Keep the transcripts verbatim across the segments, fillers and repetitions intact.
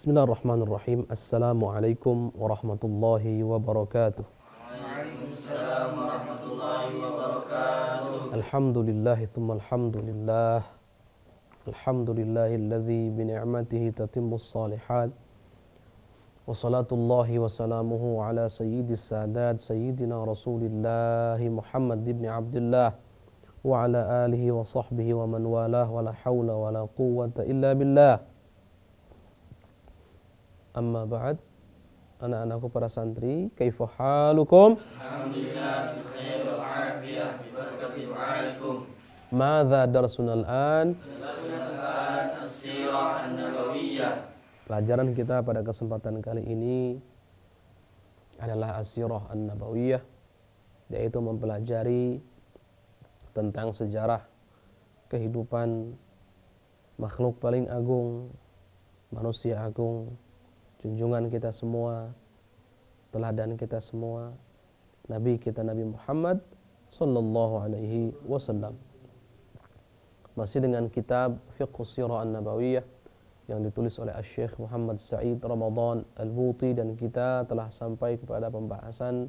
Bismillahirrahmanirrahim. Assalamualaikum warahmatullahi wabarakatuh. Waalaikumsalam warahmatullahi wabarakatuh. Alhamdulillahi thumma alhamdulillah. Alhamdulillahilladzi bi ni'matihi tatimmus salihat. Wassalatullahi wassalamuhu ala sayyidis sadat sayyidina rasulillahi Muhammad ibn Abdullah wa ala alihi wa sahbihi wa man walah wa la hawla wa la quwwata illa billah. Amma ba'd, anak-anakku para santri, kaifa halukum? Alhamdulillah bi khair wa afiyah bi barakati du'aikum. Madza darsuna al-an? Darsuna al-an as-sirah an-nabawiyah. Pelajaran kita pada kesempatan kali ini adalah as-sirah an-nabawiyah, yaitu mempelajari tentang sejarah kehidupan makhluk paling agung, manusia agung, junjungan kita semua, teladan kita semua, Nabi kita Nabi Muhammad sallallahu alaihi wasallam. Masih dengan kitab Fiqh Sirah An-Nabawiyah yang ditulis oleh Syekh Muhammad Sa'id Ramadan Al-Buti, dan kita telah sampai kepada pembahasan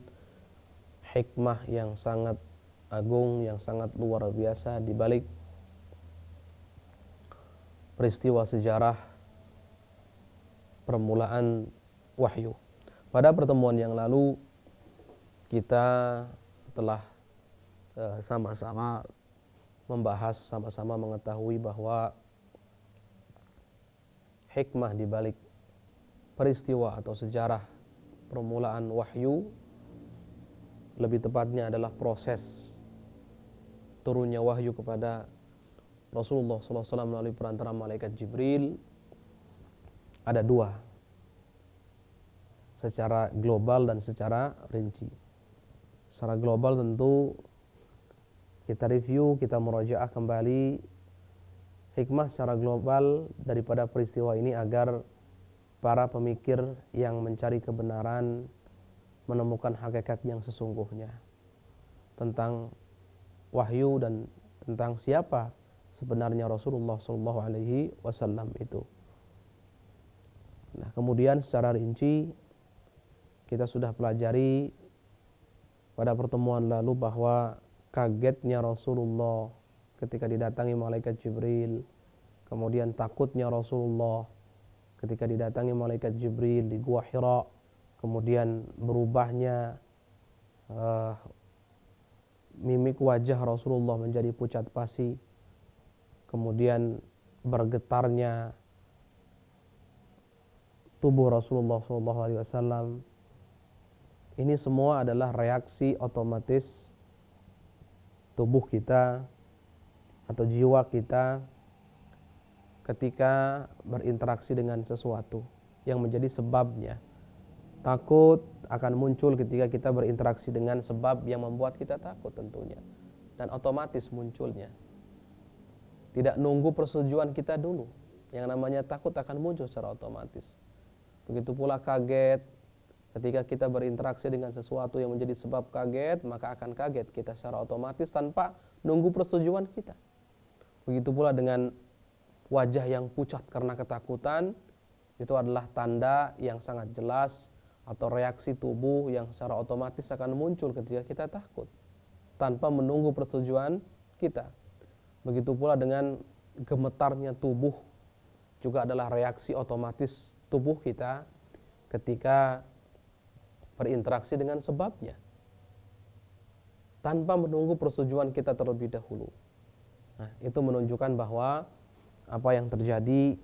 hikmah yang sangat agung, yang sangat luar biasa di balik peristiwa sejarah permulaan wahyu. Pada pertemuan yang lalu kita telah sama-sama eh, membahas, sama-sama mengetahui bahwa hikmah di balik peristiwa atau sejarah permulaan wahyu, lebih tepatnya adalah proses turunnya wahyu kepada Rasulullah sallallahu alaihi wasallam melalui perantara malaikat Jibril, ada dua, secara global dan secara rinci. Secara global tentu kita review, kita murajaah kembali hikmah secara global daripada peristiwa ini agar para pemikir yang mencari kebenaran menemukan hakikat yang sesungguhnya tentang wahyu dan tentang siapa sebenarnya Rasulullah sallallahu alaihi wasallam itu. Nah, kemudian secara rinci kita sudah pelajari pada pertemuan lalu bahwa kagetnya Rasulullah ketika didatangi malaikat Jibril, kemudian takutnya Rasulullah ketika didatangi malaikat Jibril di Gua Hira, kemudian berubahnya uh, mimik wajah Rasulullah menjadi pucat pasi, kemudian bergetarnya tubuh Rasulullah sallallahu alaihi wasallam. Ini semua adalah reaksi otomatis tubuh kita atau jiwa kita ketika berinteraksi dengan sesuatu yang menjadi sebabnya. Takut akan muncul ketika kita berinteraksi dengan sebab yang membuat kita takut tentunya, dan otomatis munculnya. Tidak nunggu persetujuan kita dulu, yang namanya takut akan muncul secara otomatis. Begitu pula kaget, ketika kita berinteraksi dengan sesuatu yang menjadi sebab kaget, maka akan kaget kita secara otomatis tanpa nunggu persetujuan kita. Begitu pula dengan wajah yang pucat karena ketakutan, itu adalah tanda yang sangat jelas atau reaksi tubuh yang secara otomatis akan muncul ketika kita takut tanpa menunggu persetujuan kita. Begitu pula dengan gemetarnya tubuh, juga adalah reaksi otomatis tubuh kita ketika berinteraksi dengan sebabnya tanpa menunggu persetujuan kita terlebih dahulu. Nah, itu menunjukkan bahwa apa yang terjadi,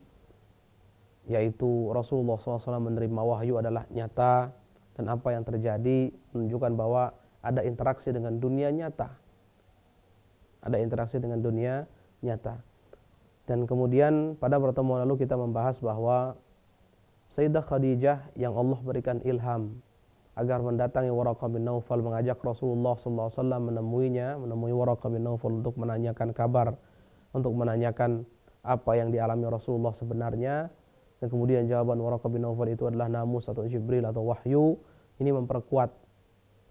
yaitu Rasulullah sallallahu alaihi wasallam menerima wahyu, adalah nyata, dan apa yang terjadi menunjukkan bahwa ada interaksi dengan dunia nyata, ada interaksi dengan dunia nyata. Dan kemudian pada pertemuan lalu kita membahas bahwa Sayyidah Khadijah yang Allah berikan ilham agar mendatangi Waraqah bin Naufal, mengajak Rasulullah sallallahu alaihi wasallam menemuinya, menemui Waraqah bin Naufal untuk menanyakan kabar, untuk menanyakan apa yang dialami Rasulullah sebenarnya. Dan kemudian jawaban Waraqah bin Naufal itu adalah namus atau Jibril atau wahyu. Ini memperkuat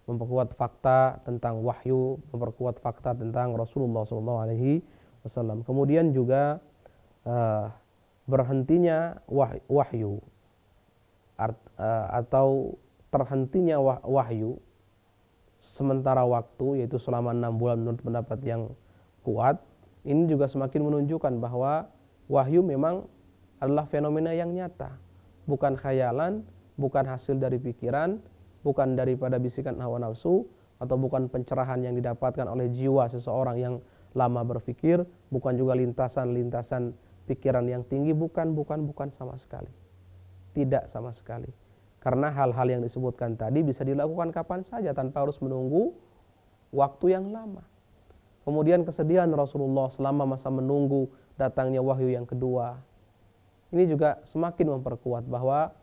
memperkuat fakta tentang wahyu, memperkuat fakta tentang Rasulullah sallallahu alaihi wasallam. Kemudian juga uh, berhentinya wahyu art, uh, atau terhentinya wah, wahyu sementara waktu, yaitu selama enam bulan menurut pendapat yang kuat, ini juga semakin menunjukkan bahwa wahyu memang adalah fenomena yang nyata, bukan khayalan, bukan hasil dari pikiran, bukan daripada bisikan hawa nafsu, atau bukan pencerahan yang didapatkan oleh jiwa seseorang yang lama berpikir, bukan juga lintasan-lintasan pikiran yang tinggi, bukan, bukan, bukan sama sekali. Tidak sama sekali. Karena hal-hal yang disebutkan tadi bisa dilakukan kapan saja tanpa harus menunggu waktu yang lama. Kemudian kesedihan Rasulullah selama masa menunggu datangnya wahyu yang kedua. Ini juga semakin memperkuat bahwa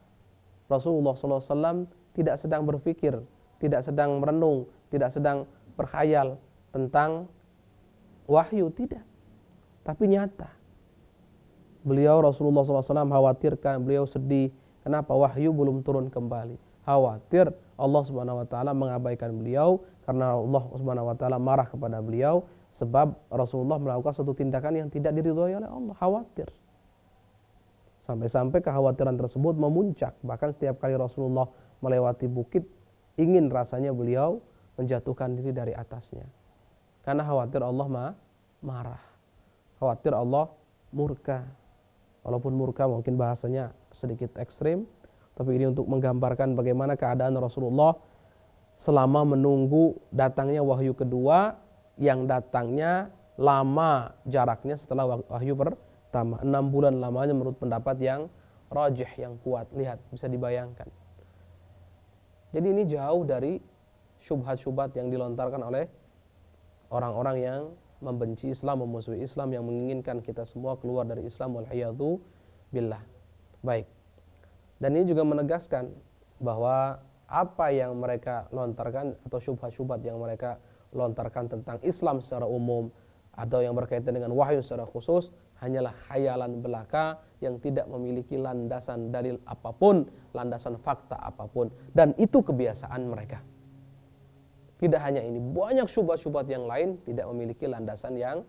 Rasulullah shallallahu alaihi wasallam tidak sedang berpikir, tidak sedang merenung, tidak sedang berkhayal tentang wahyu, tidak. Tapi nyata. Beliau Rasulullah shallallahu alaihi wasallam khawatirkan, beliau sedih. Kenapa wahyu belum turun kembali? Khawatir Allah Subhanahu Wa Taala mengabaikan beliau, karena Allah Subhanahu Wa Taala marah kepada beliau sebab Rasulullah melakukan suatu tindakan yang tidak diridhoi oleh Allah. Khawatir. Sampai-sampai kekhawatiran tersebut memuncak. Bahkan setiap kali Rasulullah melewati bukit, ingin rasanya beliau menjatuhkan diri dari atasnya. Karena khawatir Allah ma, marah. Khawatir Allah murka. Walaupun murka mungkin bahasanya sedikit ekstrim, tapi ini untuk menggambarkan bagaimana keadaan Rasulullah selama menunggu datangnya wahyu kedua, yang datangnya lama jaraknya setelah wahyu pertama, enam bulan lamanya menurut pendapat yang rajih, yang kuat. Lihat, bisa dibayangkan. Jadi ini jauh dari syubhat-syubhat yang dilontarkan oleh orang-orang yang membenci Islam, memusuhi Islam, yang menginginkan kita semua keluar dari Islam, walhiyadu billah. Baik. Dan ini juga menegaskan bahwa apa yang mereka lontarkan atau syubhat-syubhat yang mereka lontarkan tentang Islam secara umum atau yang berkaitan dengan wahyu secara khusus hanyalah khayalan belaka yang tidak memiliki landasan dalil apapun, landasan fakta apapun, dan itu kebiasaan mereka. Tidak hanya ini, banyak syubhat-syubhat yang lain tidak memiliki landasan yang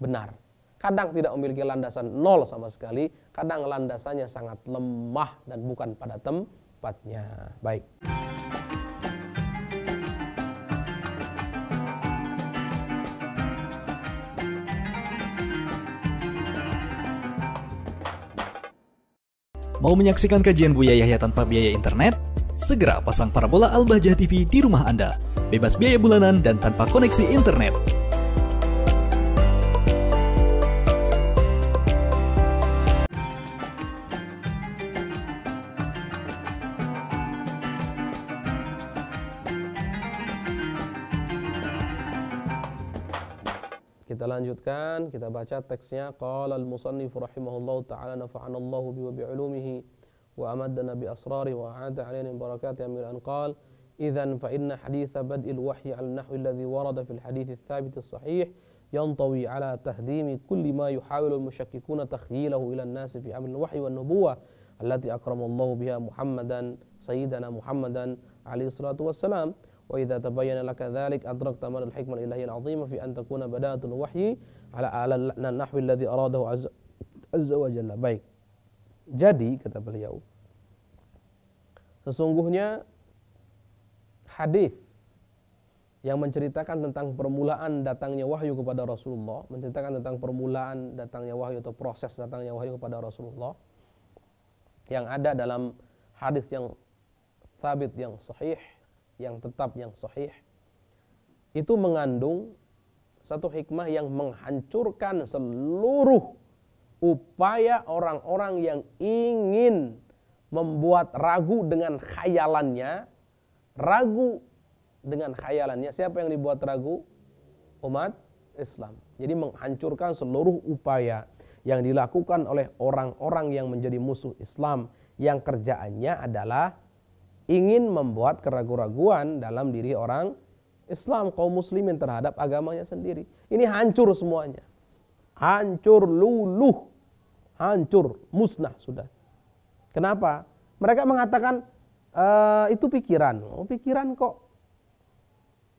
benar. Kadang tidak memiliki landasan nol sama sekali, kadang landasannya sangat lemah dan bukan pada tempatnya. Baik. Mau menyaksikan kajian Buya Yahya tanpa biaya internet? Segera pasang parabola Al-Bahjah T V di rumah Anda. Bebas biaya bulanan dan tanpa koneksi internet. Kita lanjutkan, kita baca teksnya. Qala al-musannif rahimahullahu ta'ala nafa'anallahu bi wa bi'ulumihi wa amaddana bi asrarihi wa a'ada alaina barakatihi min anqal. إذن فإن حديث بدء الوحي على النحو الذي ورد في الحديث الثابت الصحيح ينطوي على تهديم كل ما يحاول المشككون تخييله إلى الناس في أمر الوحي والنبوة التي أكرم الله بها محمدا سيدنا محمدا عليه الصلاة والسلام وإذا تبين لك ذلك أدركت من الحكمة الإلهية العظيمة في أن تكون بداية الوحي على النحو الذي أراده عز وجل. Baik. Jadi kata beliau, sesungguhnya hadis yang menceritakan tentang permulaan datangnya wahyu kepada Rasulullah, menceritakan tentang permulaan datangnya wahyu atau proses datangnya wahyu kepada Rasulullah, yang ada dalam hadis yang sabit, yang sahih, yang tetap, yang sahih, itu mengandung satu hikmah yang menghancurkan seluruh upaya orang-orang yang ingin membuat ragu dengan khayalannya. Ragu dengan khayalannya. Siapa yang dibuat ragu? Umat Islam. Jadi menghancurkan seluruh upaya yang dilakukan oleh orang-orang yang menjadi musuh Islam, yang kerjaannya adalah ingin membuat keraguan-raguan dalam diri orang Islam, kaum muslimin, terhadap agamanya sendiri. Ini hancur semuanya. Hancur luluh. Hancur. Musnah sudah. Kenapa? Mereka mengatakan, Uh, itu pikiran, oh, pikiran kok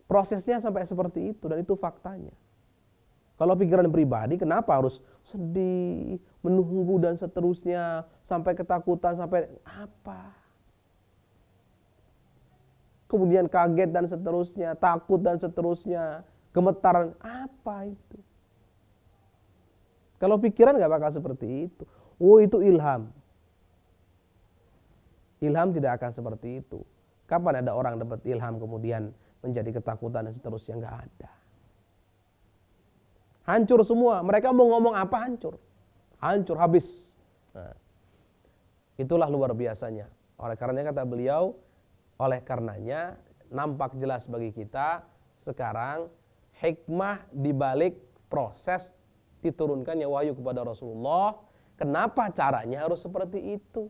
prosesnya sampai seperti itu, dan itu faktanya. Kalau pikiran pribadi, kenapa harus sedih, menunggu dan seterusnya, sampai ketakutan, sampai apa? kemudian kaget dan seterusnya, takut dan seterusnya, gemetaran, apa itu? Kalau pikiran nggak bakal seperti itu. Oh, itu ilham. Ilham tidak akan seperti itu. Kapan ada orang dapat ilham kemudian menjadi ketakutan dan seterusnya? Nggak ada. Hancur semua. Mereka mau ngomong apa hancur. Hancur, habis. Nah, itulah luar biasanya. Oleh karenanya kata beliau, oleh karenanya nampak jelas bagi kita sekarang hikmah dibalik proses diturunkannya wahyu kepada Rasulullah. Kenapa caranya harus seperti itu?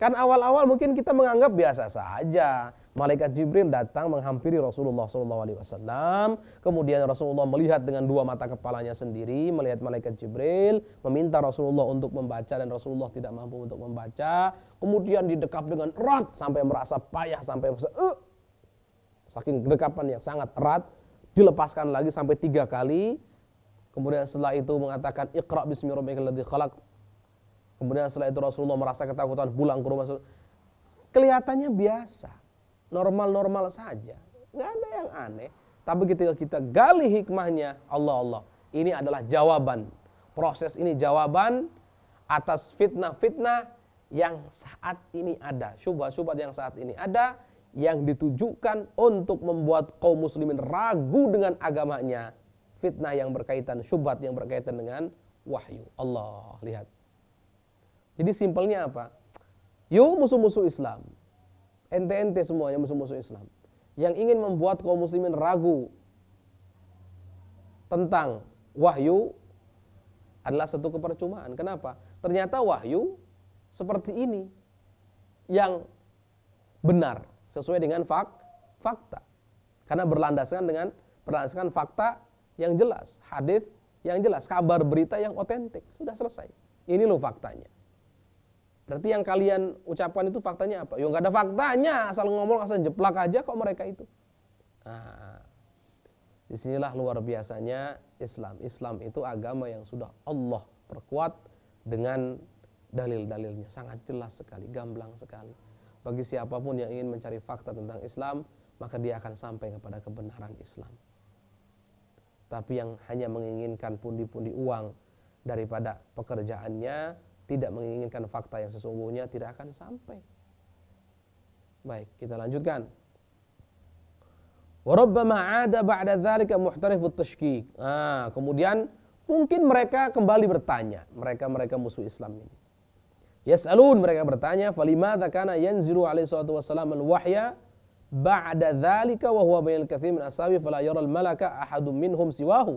Kan awal-awal mungkin kita menganggap biasa saja. Malaikat Jibril datang menghampiri Rasulullah shallallahu alaihi wasallam. Kemudian Rasulullah melihat dengan dua mata kepalanya sendiri, melihat malaikat Jibril, meminta Rasulullah untuk membaca dan Rasulullah tidak mampu untuk membaca. Kemudian didekap dengan erat sampai merasa payah, sampai merasa uh, saking dekapan yang sangat erat, dilepaskan lagi sampai tiga kali. Kemudian setelah itu mengatakan Iqra bismi rabbikal ladzi khalaq. Kemudian setelah itu Rasulullah merasa ketakutan, pulang ke rumah. Kelihatannya biasa, normal-normal saja, nggak ada yang aneh. Tapi ketika kita gali hikmahnya, Allah Allah, ini adalah jawaban. Proses ini jawaban atas fitnah-fitnah yang saat ini ada, syubhat-syubhat yang saat ini ada, yang ditujukan untuk membuat kaum muslimin ragu dengan agamanya. Fitnah yang berkaitan, syubhat yang berkaitan dengan wahyu. Allah, lihat. Jadi simpelnya apa? Yuk musuh-musuh Islam. Ente-ente semuanya musuh-musuh Islam. Yang ingin membuat kaum muslimin ragu tentang wahyu adalah satu kepercumaan. Kenapa? Ternyata wahyu seperti ini yang benar sesuai dengan fak, fakta. Karena berlandaskan dengan berlandaskan fakta yang jelas, hadis yang jelas, kabar berita yang otentik, sudah selesai. Ini loh faktanya. Berarti yang kalian ucapkan itu faktanya apa? Ya nggak ada faktanya, asal ngomong asal jeplak aja kok mereka itu. Nah, disinilah luar biasanya Islam. Islam itu agama yang sudah Allah perkuat dengan dalil-dalilnya, sangat jelas sekali, gamblang sekali. Bagi siapapun yang ingin mencari fakta tentang Islam, maka dia akan sampai kepada kebenaran Islam. Tapi yang hanya menginginkan pundi-pundi uang daripada pekerjaannya, tidak menginginkan fakta yang sesungguhnya, tidak akan sampai. Baik, kita lanjutkan. Warabbama 'ada ba'da dzalika muhtarifut tashkik. Ah, kemudian mungkin mereka kembali bertanya, mereka-mereka musuh Islam ini. Yas'alun, mereka bertanya, falimadza kana yanzilu 'alaihi salatu wassalam al-wahya ba'da dzalika wa huwa bainal katsir min ashabi fala yara al-malaka ahadun minhum siwahu.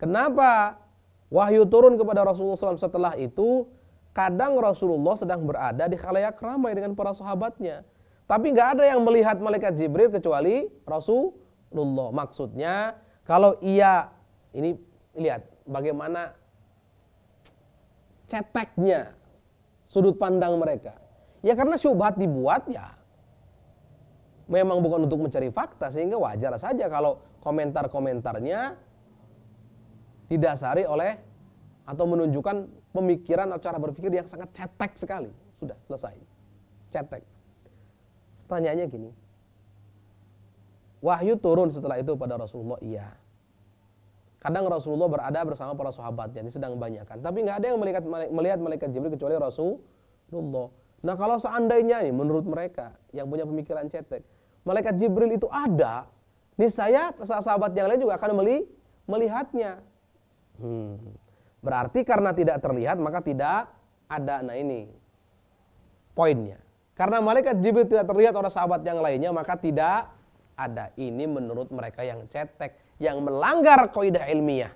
Kenapa wahyu turun kepada Rasulullah shallallahu alaihi wasallam setelah itu? Kadang Rasulullah sedang berada di khalayak ramai dengan para sahabatnya, tapi nggak ada yang melihat malaikat Jibril kecuali Rasulullah. Maksudnya kalau ia ini, lihat bagaimana ceteknya sudut pandang mereka. Ya karena syubhat dibuat, ya memang bukan untuk mencari fakta, sehingga wajar saja kalau komentar-komentarnya didasari oleh atau menunjukkan pemikiran atau cara berpikir yang sangat cetek sekali. Sudah selesai, cetek. Pertanyaannya gini, wahyu turun setelah itu pada Rasulullah, iya. Kadang Rasulullah berada bersama para sahabatnya, ini sedang banyakkan, tapi nggak ada yang melihat melihat malaikat Jibril kecuali Rasulullah. Nah kalau seandainya nih menurut mereka yang punya pemikiran cetek, malaikat Jibril itu ada, nih saya sahabat yang lain juga akan meli, melihatnya. Hmm. Berarti karena tidak terlihat maka tidak ada. Nah ini poinnya. Karena malaikat Jibril tidak terlihat oleh sahabat yang lainnya maka tidak ada. Ini menurut mereka yang cetek, yang melanggar kaidah ilmiah,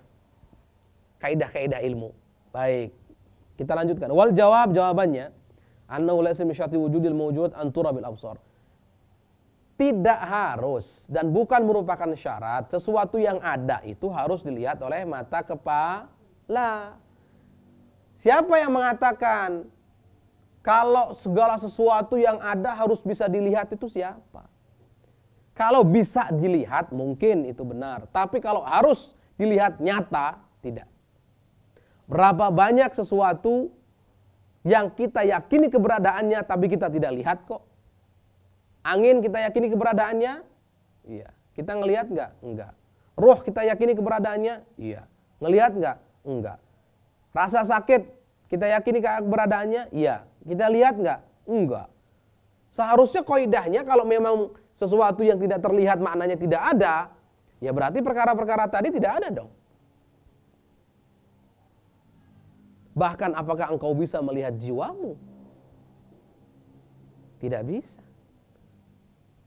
kaidah-kaidah ilmu. Baik, kita lanjutkan. Wal jawab, jawabannya. Annahu laysa min syarti wujudil mawjud an tura bil absar. Tidak harus dan bukan merupakan syarat sesuatu yang ada itu harus dilihat oleh mata kepala. Siapa yang mengatakan kalau segala sesuatu yang ada harus bisa dilihat itu siapa? Kalau bisa dilihat mungkin itu benar, tapi kalau harus dilihat nyata tidak. Berapa banyak sesuatu yang kita yakini keberadaannya tapi kita tidak lihat kok. Angin kita yakini keberadaannya? Iya. Kita ngelihat nggak? Enggak. Ruh kita yakini keberadaannya? Iya. Ngelihat nggak? Enggak. Rasa sakit kita yakini keberadaannya? Iya. Kita lihat nggak? Enggak. Seharusnya kaidahnya kalau memang sesuatu yang tidak terlihat maknanya tidak ada, ya berarti perkara-perkara tadi tidak ada dong. Bahkan apakah engkau bisa melihat jiwamu? Tidak bisa.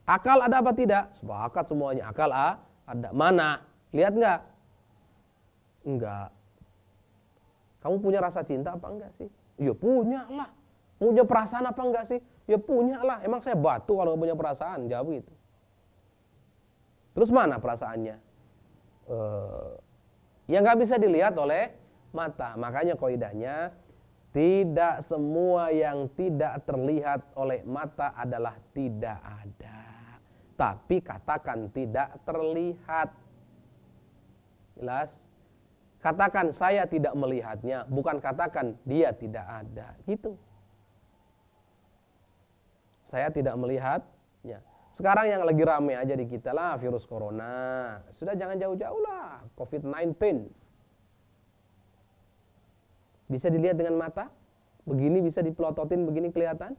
Akal ada apa tidak? Sepakat semuanya. Akal A, ada. Mana? Lihat nggak? Enggak. Kamu punya rasa cinta apa enggak sih? Ya punya lah. Punya perasaan apa enggak sih? Ya punya lah. Emang saya batu kalau punya perasaan? Jawab gitu. Terus mana perasaannya? Uh, yang nggak bisa dilihat oleh mata. Makanya kaidahnya tidak semua yang tidak terlihat oleh mata adalah tidak ada. Tapi katakan tidak terlihat. Jelas? Katakan saya tidak melihatnya, bukan katakan dia tidak ada. Gitu. Saya tidak melihatnya. Sekarang yang lagi rame aja di kita lah virus corona. Sudah jangan jauh-jauh lah covid sembilan belas. Bisa dilihat dengan mata? Begini bisa dipelototin, begini kelihatan?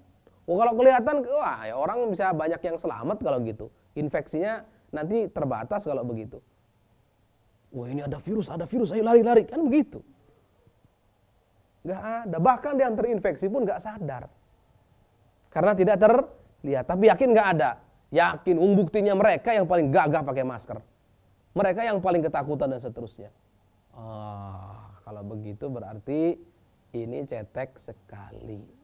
Oh, kalau kelihatan, wah ya orang bisa banyak yang selamat kalau gitu. Infeksinya nanti terbatas kalau begitu. Wah ini ada virus, ada virus, ayo lari-lari. Kan begitu. Nggak ada. Bahkan yang terinfeksi pun nggak sadar. Karena tidak terlihat, tapi yakin nggak ada. Yakin, buktinya mereka yang paling gagah pakai masker. Mereka yang paling ketakutan dan seterusnya. Ah, kalau begitu berarti ini cetek sekali.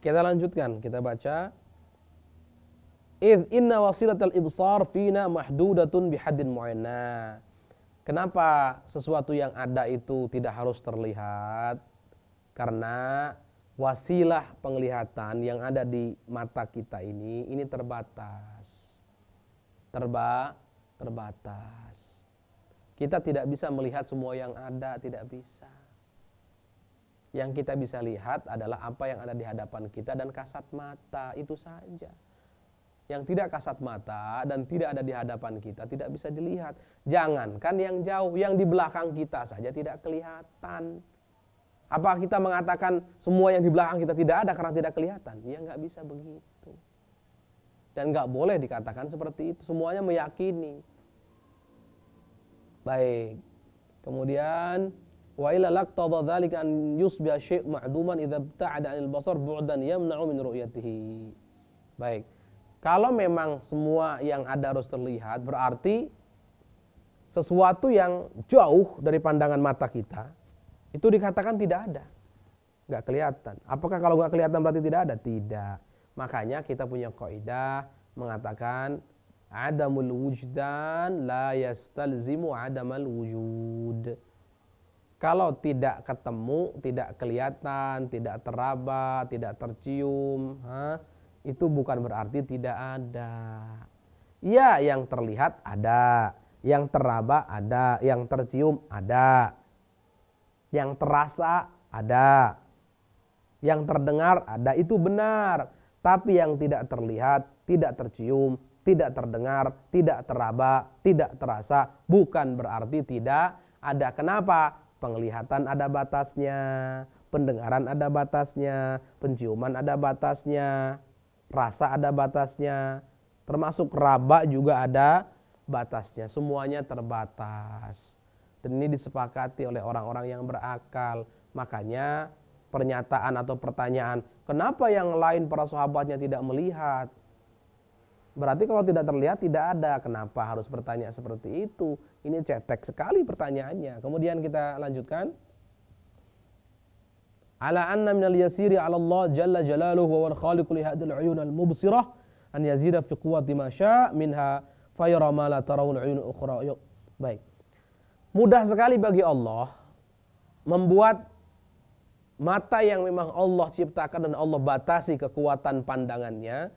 Kita lanjutkan, kita baca. Idh inna wasilatal ibsar fina mahdudatun bihaddin mu'ayna. Kenapa sesuatu yang ada itu tidak harus terlihat? Karena wasilah penglihatan yang ada di mata kita ini ini terbatas. Terba terbatas. Kita tidak bisa melihat semua yang ada, tidak bisa. Yang kita bisa lihat adalah apa yang ada di hadapan kita dan kasat mata, itu saja. Yang tidak kasat mata dan tidak ada di hadapan kita tidak bisa dilihat. Jangankan yang jauh, yang di belakang kita saja tidak kelihatan. Apa kita mengatakan semua yang di belakang kita tidak ada karena tidak kelihatan? Ya nggak bisa begitu. Dan nggak boleh dikatakan seperti itu, semuanya meyakini. Baik, kemudian... Wa ila laqtadha dzalika an yusbiha syai' ma'duman idza ibta'ada 'anil basar bu'dan yamna'u min ru'yatihi. Baik. Kalau memang semua yang ada harus terlihat, berarti sesuatu yang jauh dari pandangan mata kita itu dikatakan tidak ada. Enggak kelihatan. Apakah kalau enggak kelihatan berarti tidak ada? Tidak. Makanya kita punya kaidah mengatakan adamul wujdan la yastalzimu adamal wujud. Kalau tidak ketemu, tidak kelihatan, tidak teraba, tidak tercium, ha? Itu bukan berarti tidak ada. Ya, yang terlihat ada, yang teraba ada, yang tercium ada, yang terasa ada, yang terdengar ada, itu benar. Tapi yang tidak terlihat, tidak tercium, tidak terdengar, tidak teraba, tidak terasa, bukan berarti tidak ada. Kenapa? Penglihatan ada batasnya, pendengaran ada batasnya, penciuman ada batasnya, rasa ada batasnya, termasuk raba juga ada batasnya, semuanya terbatas. Dan ini disepakati oleh orang-orang yang berakal. Makanya pernyataan atau pertanyaan, kenapa yang lain para sahabatnya tidak melihat? Berarti kalau tidak terlihat tidak ada. Kenapa harus bertanya seperti itu? Ini cetek sekali pertanyaannya. Kemudian kita lanjutkan. ala anna minal yasiri ala Allah jalla jalaluhu wa wal khaliqu li hadil uyun al mubsirah an yazida fi quwwati ma syaa minha fayara ma la tarawun uyun ukhra. Baik. Mudah sekali bagi Allah membuat mata yang memang Allah ciptakan dan Allah batasi kekuatan pandangannya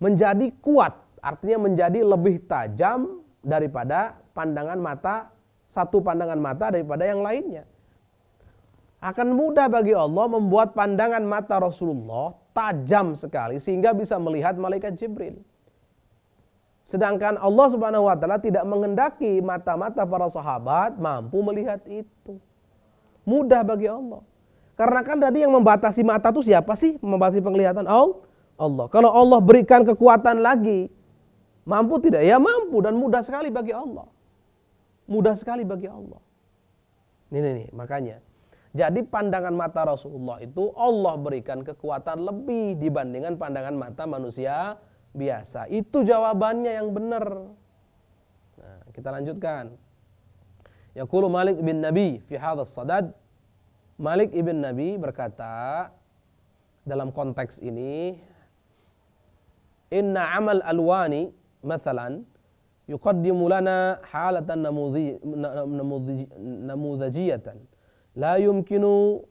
menjadi kuat, artinya menjadi lebih tajam daripada pandangan mata, satu pandangan mata daripada yang lainnya. Akan mudah bagi Allah membuat pandangan mata Rasulullah tajam sekali sehingga bisa melihat malaikat Jibril. Sedangkan Allah Subhanahu wa taala tidak menghendaki mata-mata para sahabat mampu melihat itu. Mudah bagi Allah. Karena kan tadi yang membatasi mata itu siapa sih? Membatasi penglihatan Allah. Kalau Allah berikan kekuatan lagi, mampu tidak? Ya mampu, dan mudah sekali bagi Allah. Mudah sekali bagi Allah. Ini nih, nih makanya. Jadi pandangan mata Rasulullah itu Allah berikan kekuatan lebih dibandingkan pandangan mata manusia biasa. Itu jawabannya yang benar. Nah, kita lanjutkan. Yaqulu Malik bin Nabi fi hadzal sadad. Malik ibn Nabi berkata dalam konteks ini, inna amal alwani mathalan yuqaddimu lana halatan namudzajiyatan la yumkinu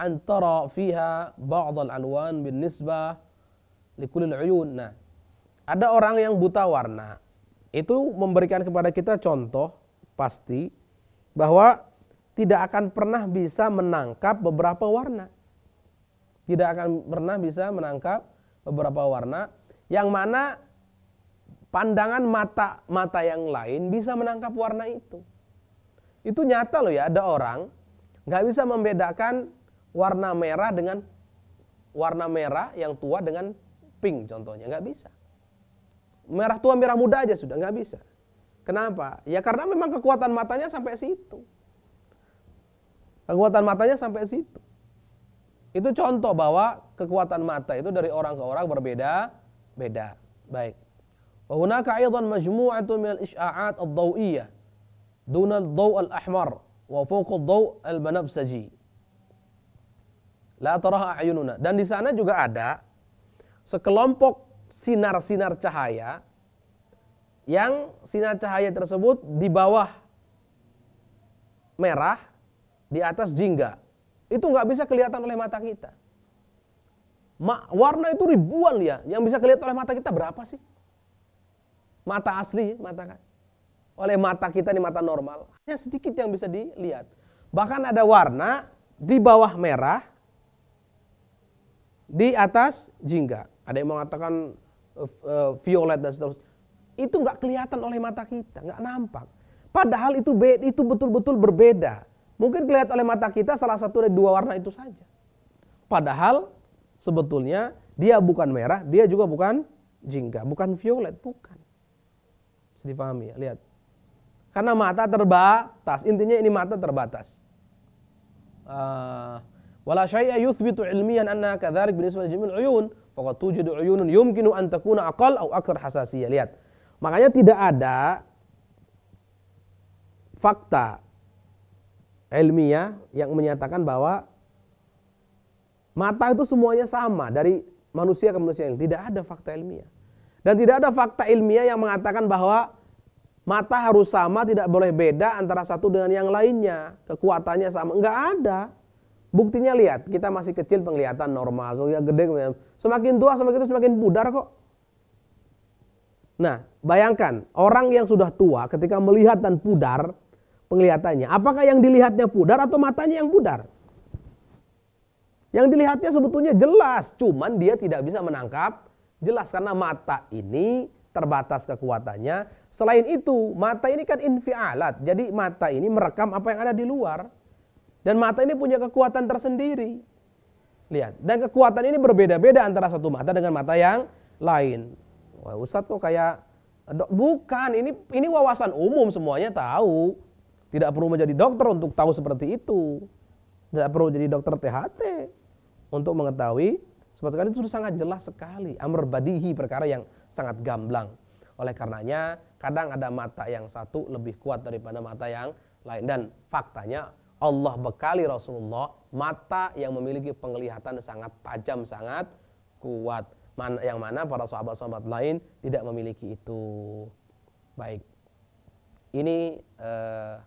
an tara fiha ba'd al-alwan bin nisbah likulil uyun. Nah, ada orang yang buta warna. Itu memberikan kepada kita contoh pasti bahwa tidak akan pernah bisa menangkap beberapa warna. Tidak akan pernah bisa menangkap beberapa warna yang mana pandangan mata mata yang lain bisa menangkap warna itu. Itu nyata loh ya, ada orang nggak bisa membedakan warna merah dengan warna merah yang tua dengan pink contohnya, nggak bisa. Merah tua, merah muda aja sudah nggak bisa. Kenapa? Ya karena memang kekuatan matanya sampai situ. Kekuatan matanya sampai situ. Itu contoh bahwa kekuatan mata itu dari orang ke orang berbeda-beda. Baik. Wa hunaka aidan majmu'atun min al-isya'at ad-dhaw'iyyah duna ad-dhaw' al-ahmar. Wa fawqa ad-dhaw' al-banafsaji la taraha a'yununa. Dan di sana juga ada sekelompok sinar-sinar cahaya yang sinar cahaya tersebut di bawah merah, di atas jingga. Itu nggak bisa kelihatan oleh mata kita. Ma, warna itu ribuan ya, yang bisa kelihatan oleh mata kita berapa sih? Mata asli, mata kan. Oleh mata kita di mata normal hanya sedikit yang bisa dilihat. Bahkan ada warna di bawah merah, di atas jingga. Ada yang mengatakan uh, uh, violet dan seterusnya. Itu nggak kelihatan oleh mata kita, nggak nampak. Padahal itu itu betul-betul berbeda. Mungkin kelihatan oleh mata kita salah satu dari dua warna itu saja. Padahal sebetulnya dia bukan merah, dia juga bukan jingga, bukan violet, bukan. Bisa dipahami ya, lihat. Karena mata terbatas, intinya ini mata terbatas. Wala syai'a yuthbitu ilmiyan anna kadzalik binisbah jami'il uyun, faqad tujudu uyunun yumkinu an takuna aqal aw akthar hasasiyah. Lihat. Makanya tidak ada fakta ilmiah yang menyatakan bahwa mata itu semuanya sama dari manusia ke manusia. Tidak ada fakta ilmiah. Dan tidak ada fakta ilmiah yang mengatakan bahwa mata harus sama, tidak boleh beda antara satu dengan yang lainnya. Kekuatannya sama. Enggak ada. Buktinya lihat, kita masih kecil penglihatan normal. Gede, semakin tua semakin itu semakin pudar kok. Nah, bayangkan orang yang sudah tua ketika melihat dan pudar penglihatannya. Apakah yang dilihatnya pudar atau matanya yang pudar? Yang dilihatnya sebetulnya jelas, cuman dia tidak bisa menangkap jelas karena mata ini terbatas kekuatannya. Selain itu, mata ini kan infialat. Jadi mata ini merekam apa yang ada di luar. Dan mata ini punya kekuatan tersendiri. Lihat. Dan kekuatan ini berbeda-beda antara satu mata dengan mata yang lain. Wah, Ustadz kok kayak dok. Bukan, ini ini wawasan umum, semuanya tahu. Tidak perlu menjadi dokter untuk tahu seperti itu. Tidak perlu jadi dokter T H T untuk mengetahui sebetulnya itu sangat jelas sekali. Amr badihi, perkara yang sangat gamblang. Oleh karenanya kadang ada mata yang satu lebih kuat daripada mata yang lain. Dan faktanya Allah bekali Rasulullah mata yang memiliki penglihatan sangat tajam, sangat kuat, yang mana para sahabat-sahabat lain tidak memiliki itu. Baik, ini uh,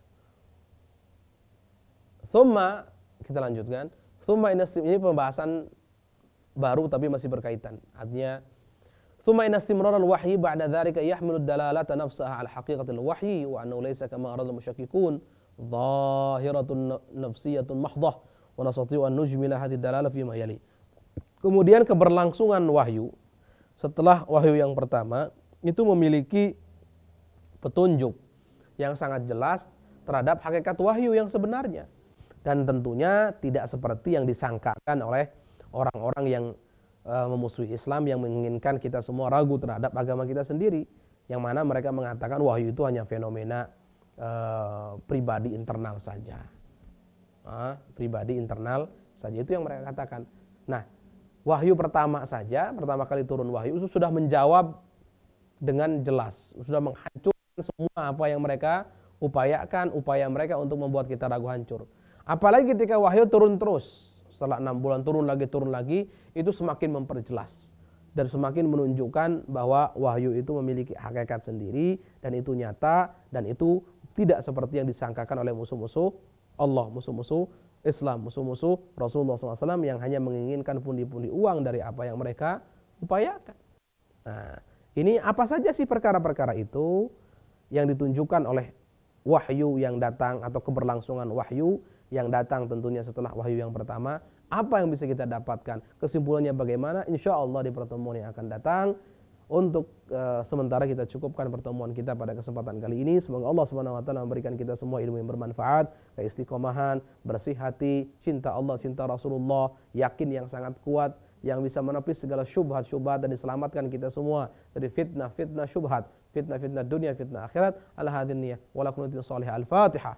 thumma, kita lanjutkan. Thumma inastim, ini pembahasan baru tapi masih berkaitan. Artinya thumma inastimrar al-wahyi ba'da dzalika yahmilu dalalata nafsaha ala haqiqatil wahyi wa annahu laysa kama arada al-musyakkikun dhahiratun nafsiyatun mahdhah wa nastati'u an nujmila hadhihi ad-dalalah fi ma yali. Kemudian keberlangsungan wahyu setelah wahyu yang pertama itu memiliki petunjuk yang sangat jelas terhadap hakikat wahyu yang sebenarnya. Dan tentunya tidak seperti yang disangkakan oleh orang-orang yang e, memusuhi Islam, yang menginginkan kita semua ragu terhadap agama kita sendiri, yang mana mereka mengatakan wahyu itu hanya fenomena e, pribadi internal saja. Ah, pribadi internal saja, itu yang mereka katakan. Nah, wahyu pertama saja, pertama kali turun wahyu itu sudah menjawab dengan jelas, sudah menghancurkan semua apa yang mereka upayakan, upaya mereka untuk membuat kita ragu hancur. Apalagi ketika wahyu turun terus, setelah enam bulan turun lagi, turun lagi, itu semakin memperjelas dan semakin menunjukkan bahwa wahyu itu memiliki hakikat sendiri dan itu nyata dan itu tidak seperti yang disangkakan oleh musuh-musuh Allah, musuh-musuh Islam, musuh-musuh Rasulullah shallallahu alaihi wasallam yang hanya menginginkan pundi-pundi uang dari apa yang mereka upayakan. Nah, ini apa saja sih perkara-perkara itu yang ditunjukkan oleh wahyu yang datang atau keberlangsungan wahyu yang datang tentunya setelah wahyu yang pertama. Apa yang bisa kita dapatkan, kesimpulannya bagaimana, insya Allah di pertemuan yang akan datang. Untuk e, sementara kita cukupkan pertemuan kita pada kesempatan kali ini. Semoga Allah subhanahu wa taala memberikan kita semua ilmu yang bermanfaat, keistiqomahan, bersih hati, cinta Allah, cinta Rasulullah, yakin yang sangat kuat yang bisa menepis segala syubhat-syubhat dan diselamatkan kita semua dari fitnah-fitnah syubhat, fitnah-fitnah dunia, fitnah akhirat. Al-hadiniyah walakum nutin salihah. Al-Fatihah.